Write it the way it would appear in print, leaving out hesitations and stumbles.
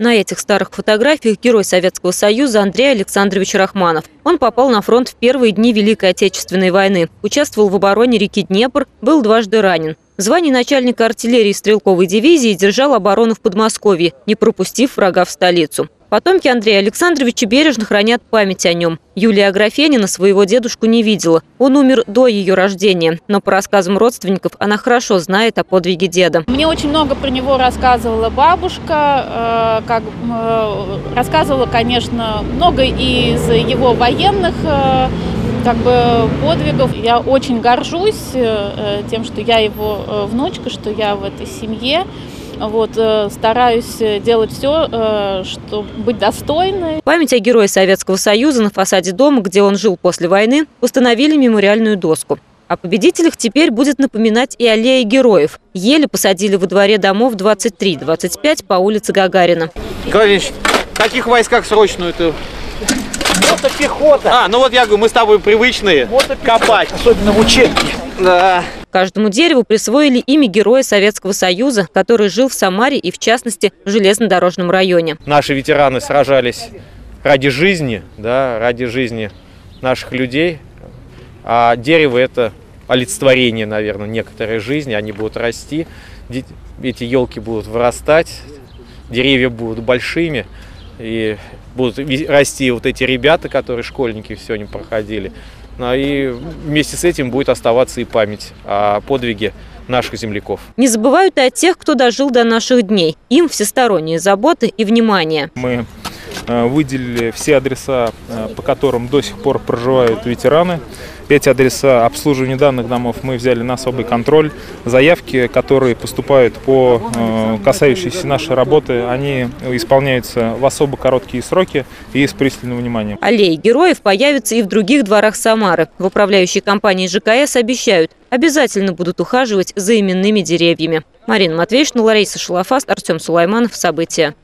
На этих старых фотографиях герой Советского Союза Андрей Александрович Рахманов. Он попал на фронт в первые дни Великой Отечественной войны, участвовал в обороне реки Днепр, был дважды ранен. В звании начальника артиллерии стрелковой дивизии держал оборону в Подмосковье, не пропустив врага в столицу. Потомки Андрея Александровича бережно хранят память о нем. Юлия Графенина своего дедушку не видела. Он умер до ее рождения. Но по рассказам родственников она хорошо знает о подвиге деда. Мне очень много про него рассказывала бабушка. Рассказывала, конечно, много из его военных подвигов. Я очень горжусь тем, что я его внучка, что я в этой семье. Стараюсь делать все, чтобы быть достойной. Память о герое Советского Союза на фасаде дома, где он жил после войны, установили мемориальную доску. О победителях теперь будет напоминать и аллея героев. Ели посадили во дворе домов 23-25 по улице Гагарина. Николай Ильич, в каких войсках срочную ты? Мотопехота. Я говорю, мы с тобой привычные копать. Особенно в учебке. Да. Каждому дереву присвоили имя героя Советского Союза, который жил в Самаре и, в частности, в железнодорожном районе. Наши ветераны сражались ради жизни, ради жизни наших людей. А дерево – это олицетворение, наверное, некоторой жизни. Они будут расти, эти елки будут вырастать, деревья будут большими. И будут расти вот эти ребята, которые школьники сегодня проходили. Ну, и вместе с этим будет оставаться и память о подвиге наших земляков. Не забывают и о тех, кто дожил до наших дней. Им всесторонние заботы и внимание. Мы выделили все адреса, по которым до сих пор проживают ветераны. Эти адреса обслуживания данных домов мы взяли на особый контроль. Заявки, которые поступают по касающейся нашей работы, они исполняются в особо короткие сроки и с пристальным вниманием. Аллеи героев появятся и в других дворах Самары. В управляющей компании ЖКС обещают, обязательно будут ухаживать за именными деревьями. Марина Матвеевна, Ларейса Шалафаст, Артем Сулайманов. События.